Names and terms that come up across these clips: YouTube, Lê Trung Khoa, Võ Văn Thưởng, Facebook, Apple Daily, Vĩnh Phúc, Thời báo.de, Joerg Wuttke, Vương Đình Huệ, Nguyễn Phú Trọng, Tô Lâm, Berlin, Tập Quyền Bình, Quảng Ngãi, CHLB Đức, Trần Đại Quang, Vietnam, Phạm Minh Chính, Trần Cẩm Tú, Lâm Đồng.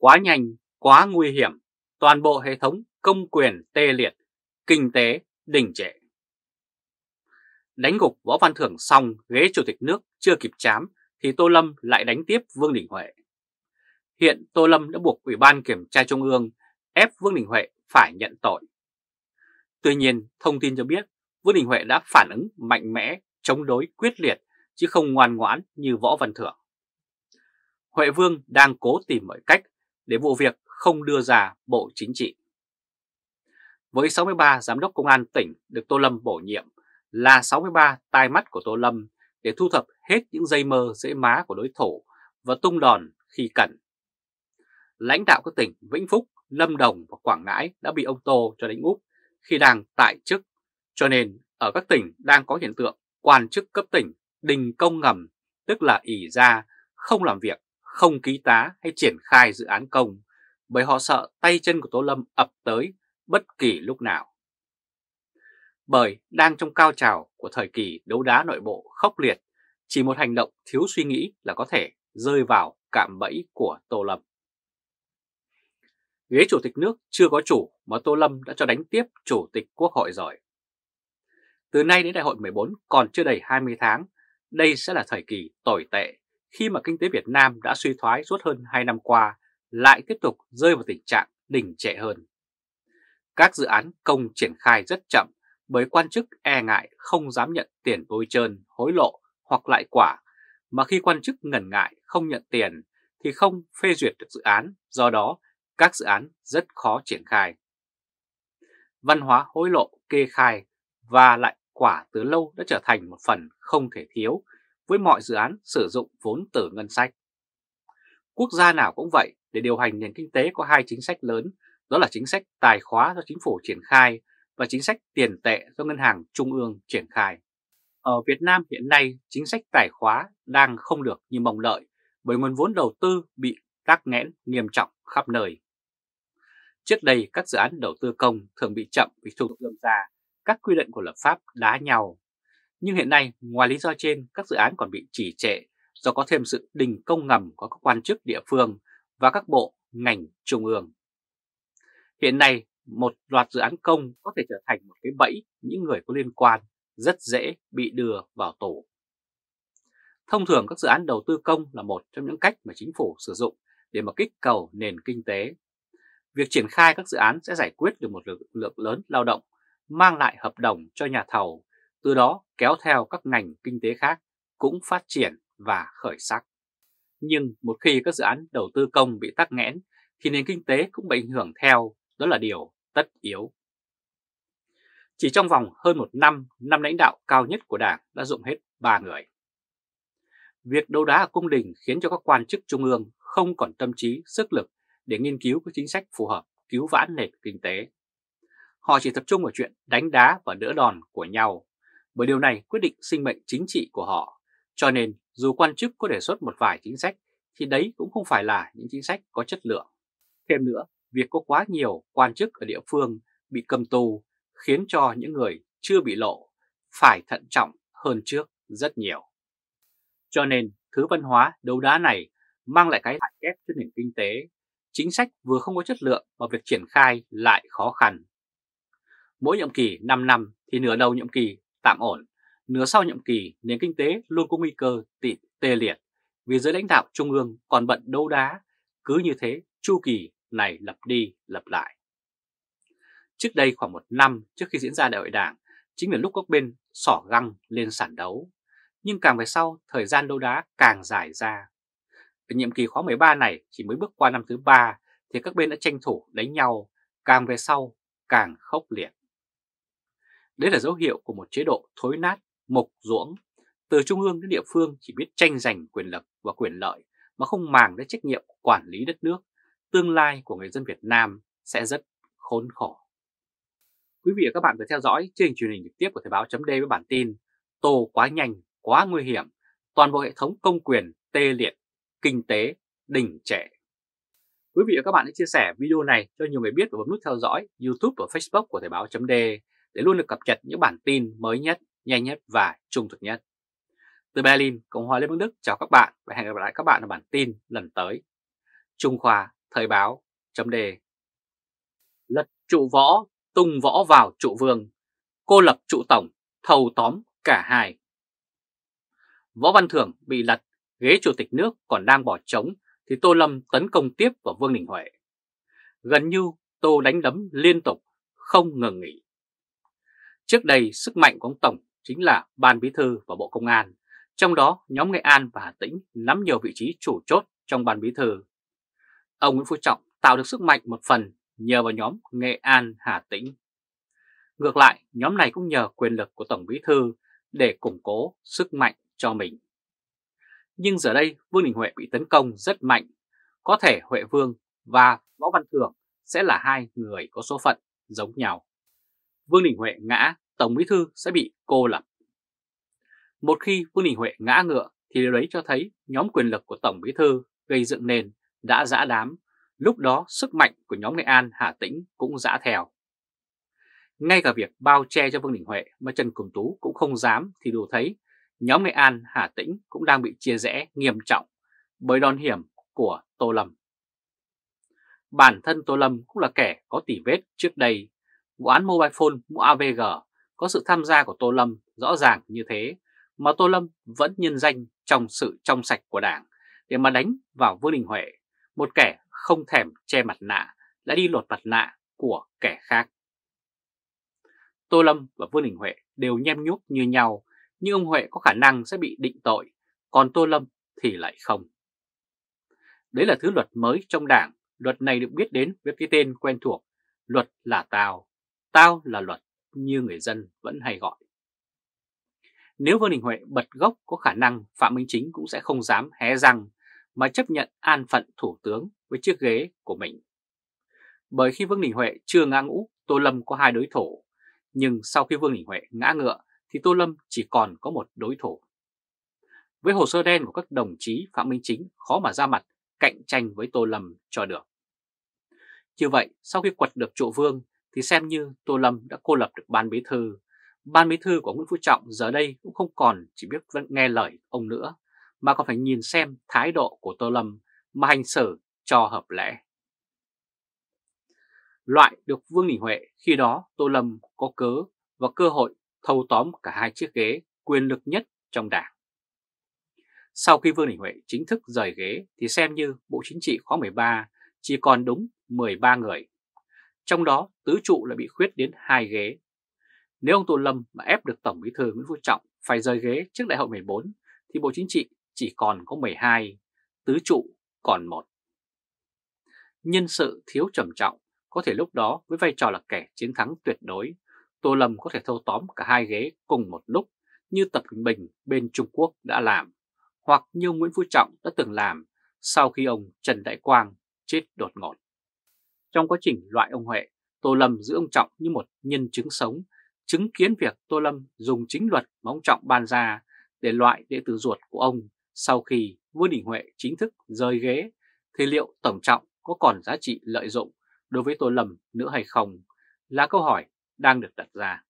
quá nhanh, quá nguy hiểm, toàn bộ hệ thống công quyền tê liệt, kinh tế đình trệ. Đánh gục Võ Văn Thưởng xong, ghế chủ tịch nước chưa kịp chám thì Tô Lâm lại đánh tiếp Vương Đình Huệ. Hiện Tô Lâm đã buộc Ủy ban Kiểm tra Trung ương ép Vương Đình Huệ phải nhận tội. Tuy nhiên, thông tin cho biết Vương Đình Huệ đã phản ứng mạnh mẽ, chống đối quyết liệt chứ không ngoan ngoãn như Võ Văn Thưởng. Huệ Vương đang cố tìm mọi cách để vụ việc không đưa ra Bộ Chính trị. Với 63 giám đốc công an tỉnh được Tô Lâm bổ nhiệm là 63 tai mắt của Tô Lâm để thu thập hết những dây mơ rễ má của đối thủ và tung đòn khi cần. Lãnh đạo các tỉnh Vĩnh Phúc, Lâm Đồng và Quảng Ngãi đã bị ông Tô cho đánh úp khi đang tại chức, cho nên ở các tỉnh đang có hiện tượng quan chức cấp tỉnh đình công ngầm, tức là ỷ ra, không làm việc, không ký tá hay triển khai dự án công, bởi họ sợ tay chân của Tô Lâm ập tới bất kỳ lúc nào. Bởi đang trong cao trào của thời kỳ đấu đá nội bộ khốc liệt, chỉ một hành động thiếu suy nghĩ là có thể rơi vào cạm bẫy của Tô Lâm. Ghế chủ tịch nước chưa có chủ mà Tô Lâm đã cho đánh tiếp chủ tịch Quốc hội rồi. Từ nay đến đại hội 14 còn chưa đầy 20 tháng, đây sẽ là thời kỳ tồi tệ khi mà kinh tế Việt Nam đã suy thoái suốt hơn 2 năm qua lại tiếp tục rơi vào tình trạng đình trệ hơn. Các dự án công triển khai rất chậm bởi quan chức e ngại không dám nhận tiền bôi trơn, hối lộ hoặc lại quả, mà khi quan chức ngần ngại không nhận tiền thì không phê duyệt được dự án, do đó các dự án rất khó triển khai. Văn hóa hối lộ, kê khai và lại quả từ lâu đã trở thành một phần không thể thiếu với mọi dự án sử dụng vốn từ ngân sách. Quốc gia nào cũng vậy, để điều hành nền kinh tế có hai chính sách lớn, đó là chính sách tài khóa do chính phủ triển khai và chính sách tiền tệ do Ngân hàng Trung ương triển khai. Ở Việt Nam hiện nay, chính sách tài khóa đang không được như mong đợi bởi nguồn vốn đầu tư bị tắc nghẽn nghiêm trọng khắp nơi. Trước đây, các dự án đầu tư công thường bị chậm vì thủ tục lâm ra, các quy định của lập pháp đá nhau. Nhưng hiện nay, ngoài lý do trên, các dự án còn bị trì trệ do có thêm sự đình công ngầm của các quan chức địa phương và các bộ, ngành, trung ương. Hiện nay, một loạt dự án công có thể trở thành một cái bẫy, những người có liên quan rất dễ bị đưa vào tù. Thông thường các dự án đầu tư công là một trong những cách mà chính phủ sử dụng để mà kích cầu nền kinh tế. Việc triển khai các dự án sẽ giải quyết được một lượng lớn lao động, mang lại hợp đồng cho nhà thầu, từ đó kéo theo các ngành kinh tế khác cũng phát triển và khởi sắc. Nhưng một khi các dự án đầu tư công bị tắc nghẽn thì nền kinh tế cũng bị ảnh hưởng theo, đó là điều tất yếu. Chỉ trong vòng hơn một năm, năm lãnh đạo cao nhất của Đảng đã dụng hết 3 người. Việc đấu đá ở cung đình khiến cho các quan chức trung ương không còn tâm trí, sức lực để nghiên cứu các chính sách phù hợp cứu vãn nền kinh tế. Họ chỉ tập trung vào chuyện đánh đá và đỡ đòn của nhau, bởi điều này quyết định sinh mệnh chính trị của họ. Cho nên dù quan chức có đề xuất một vài chính sách thì đấy cũng không phải là những chính sách có chất lượng. Thêm nữa, việc có quá nhiều quan chức ở địa phương bị cầm tù khiến cho những người chưa bị lộ phải thận trọng hơn trước rất nhiều. Cho nên thứ văn hóa đấu đá này mang lại cái hại kép cho nền kinh tế, chính sách vừa không có chất lượng và việc triển khai lại khó khăn. Mỗi nhiệm kỳ 5 năm thì nửa đầu nhiệm kỳ tạm ổn, nửa sau nhiệm kỳ nền kinh tế luôn có nguy cơ tê liệt vì giới lãnh đạo trung ương còn bận đấu đá, cứ như thế chu kỳ này lặp đi lặp lại. Trước đây khoảng một năm trước khi diễn ra đại hội Đảng chính là lúc các bên xỏ găng lên sàn đấu, nhưng càng về sau thời gian đấu đá càng dài ra. Ở nhiệm kỳ khóa 13 này chỉ mới bước qua năm thứ 3 thì các bên đã tranh thủ đánh nhau, càng về sau càng khốc liệt. Đấy là dấu hiệu của một chế độ thối nát, mục ruỗng, từ trung ương đến địa phương chỉ biết tranh giành quyền lực và quyền lợi mà không màng đến trách nhiệm quản lý đất nước. Tương lai của người dân Việt Nam sẽ rất khốn khổ. Quý vị và các bạn vừa theo dõi chương trình truyền hình trực tiếp của Thời báo.de với bản tin Tô quá nhanh, quá nguy hiểm, toàn bộ hệ thống công quyền tê liệt, kinh tế đình trệ. Quý vị và các bạn hãy chia sẻ video này cho nhiều người biết và bấm nút theo dõi YouTube và Facebook của Thời báo.de để luôn được cập nhật những bản tin mới nhất, nhanh nhất và trung thực nhất. Từ Berlin, Cộng hòa Liên bang Đức chào các bạn và hẹn gặp lại các bạn ở bản tin lần tới. Trung Khoa Thời báo.de. Lật trụ Võ, tung Võ vào trụ Vương, cô lập trụ Tổng, thâu tóm cả hai. Võ Văn Thưởng bị lật, ghế chủ tịch nước còn đang bỏ trống thì Tô Lâm tấn công tiếp vào Vương Đình Huệ. Gần như Tô đánh đấm liên tục, không ngừng nghỉ. Trước đây sức mạnh của ông Tổng chính là Ban Bí thư và Bộ Công an, trong đó nhóm Nghệ An và Hà Tĩnh nắm nhiều vị trí chủ chốt trong Ban Bí thư. Ông Nguyễn Phú Trọng tạo được sức mạnh một phần nhờ vào nhóm Nghệ An, Hà Tĩnh. Ngược lại, nhóm này cũng nhờ quyền lực của Tổng Bí thư để củng cố sức mạnh cho mình. Nhưng giờ đây Vương Đình Huệ bị tấn công rất mạnh, có thể Huệ Vương và Võ Văn Thưởng sẽ là hai người có số phận giống nhau. Vương Đình Huệ ngã, Tổng Bí thư sẽ bị cô lập. Một khi Vương Đình Huệ ngã ngựa thì điều đấy cho thấy nhóm quyền lực của Tổng Bí thư gây dựng nền đã giã đám, lúc đó sức mạnh của nhóm Nghệ An, Hà Tĩnh cũng giã theo. Ngay cả việc bao che cho Vương Đình Huệ mà Trần Cẩm Tú cũng không dám thì đủ thấy nhóm Nghệ An, Hà Tĩnh cũng đang bị chia rẽ nghiêm trọng bởi đòn hiểm của Tô Lâm. Bản thân Tô Lâm cũng là kẻ có tỉ vết trước đây. Vụ án mobile phone, mua AVG có sự tham gia của Tô Lâm rõ ràng như thế mà Tô Lâm vẫn nhân danh trong sự trong sạch của Đảng để mà đánh vào Vương Đình Huệ, một kẻ không thèm che mặt nạ đã đi lột mặt nạ của kẻ khác. Tô Lâm và Vương Đình Huệ đều nhem nhuốc như nhau, nhưng ông Huệ có khả năng sẽ bị định tội, còn Tô Lâm thì lại không. Đấy là thứ luật mới trong Đảng, luật này được biết đến với cái tên quen thuộc, luật là tao, tao là luật, như người dân vẫn hay gọi. Nếu Vương Đình Huệ bật gốc có khả năng Phạm Minh Chính cũng sẽ không dám hé răng mà chấp nhận an phận thủ tướng với chiếc ghế của mình. Bởi khi Vương Đình Huệ chưa ngã ngũ, Tô Lâm có hai đối thủ, nhưng sau khi Vương Đình Huệ ngã ngựa thì Tô Lâm chỉ còn có một đối thủ. Với hồ sơ đen của các đồng chí, Phạm Minh Chính khó mà ra mặt cạnh tranh với Tô Lâm cho được. Như vậy, sau khi quật được trụ Vương thì xem như Tô Lâm đã cô lập được Ban Bí thư. Ban Bí thư của Nguyễn Phú Trọng giờ đây cũng không còn chỉ biết nghe lời ông nữa, mà còn phải nhìn xem thái độ của Tô Lâm mà hành xử cho hợp lẽ. Loại được Vương Đình Huệ, khi đó Tô Lâm có cớ và cơ hội thâu tóm cả hai chiếc ghế quyền lực nhất trong Đảng. Sau khi Vương Đình Huệ chính thức rời ghế thì xem như Bộ Chính trị khóa 13 chỉ còn đúng 13 người. Trong đó tứ trụ lại bị khuyết đến 2 ghế. Nếu ông Tô Lâm mà ép được Tổng Bí thư Nguyễn Phú Trọng phải rời ghế trước Đại hội 14 thì Bộ Chính trị chỉ còn có 12, tứ trụ còn 1. Nhân sự thiếu trầm trọng, có thể lúc đó với vai trò là kẻ chiến thắng tuyệt đối, Tô Lâm có thể thâu tóm cả hai ghế cùng một lúc như Tập Quyền Bình bên Trung Quốc đã làm, hoặc như Nguyễn Phú Trọng đã từng làm sau khi ông Trần Đại Quang chết đột ngột. Trong quá trình loại ông Huệ, Tô Lâm giữ ông Trọng như một nhân chứng sống, chứng kiến việc Tô Lâm dùng chính luật mà ông Trọng ban ra để loại đệ tử ruột của ông. Sau khi Vương Đình Huệ chính thức rời ghế thì liệu Tổng Trọng có còn giá trị lợi dụng đối với Tô Lâm nữa hay không là câu hỏi đang được đặt ra.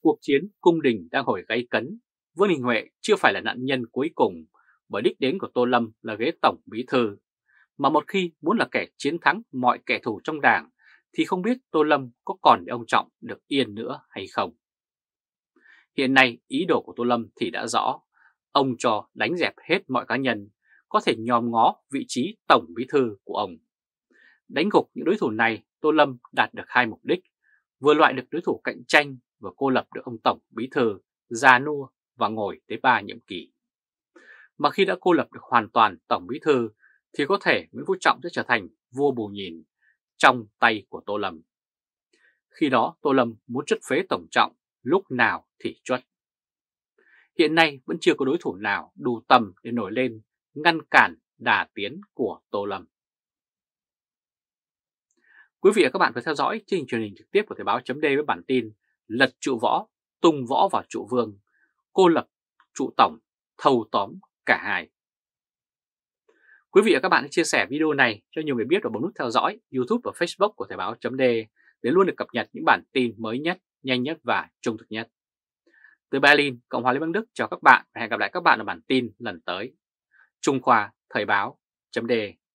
Cuộc chiến cung đình đang hồi gáy cấn. Vương Đình Huệ chưa phải là nạn nhân cuối cùng, bởi đích đến của Tô Lâm là ghế Tổng Bí thư. Mà một khi muốn là kẻ chiến thắng mọi kẻ thù trong Đảng thì không biết Tô Lâm có còn để ông Trọng được yên nữa hay không. Hiện nay ý đồ của Tô Lâm thì đã rõ, ông cho đánh dẹp hết mọi cá nhân có thể nhòm ngó vị trí Tổng Bí thư của ông. Đánh gục những đối thủ này, Tô Lâm đạt được hai mục đích, vừa loại được đối thủ cạnh tranh và cô lập được ông Tổng Bí thư già nua và ngồi tới 3 nhiệm kỳ. Mà khi đã cô lập được hoàn toàn Tổng Bí thư thì có thể Nguyễn Phú Trọng sẽ trở thành vua bù nhìn trong tay của Tô Lâm. Khi đó Tô Lâm muốn trút phế Tổng Trọng lúc nào thì trút. Hiện nay vẫn chưa có đối thủ nào đủ tầm để nổi lên ngăn cản đà tiến của Tô Lâm. Quý vị và các bạn vừa theo dõi chương trình truyền hình trực tiếp của Thời báo.de với bản tin Lật trụ Võ, tung Võ vào trụ Vương, cô lập trụ Tổng, thâu tóm cả hai. Quý vị và các bạn hãy chia sẻ video này cho nhiều người biết và bấm nút theo dõi YouTube và Facebook của Thời báo.de để luôn được cập nhật những bản tin mới nhất, nhanh nhất và trung thực nhất. Từ Berlin, Cộng hòa Liên bang Đức chào các bạn và hẹn gặp lại các bạn ở bản tin lần tới. Trung Khoa, Thời báo.de.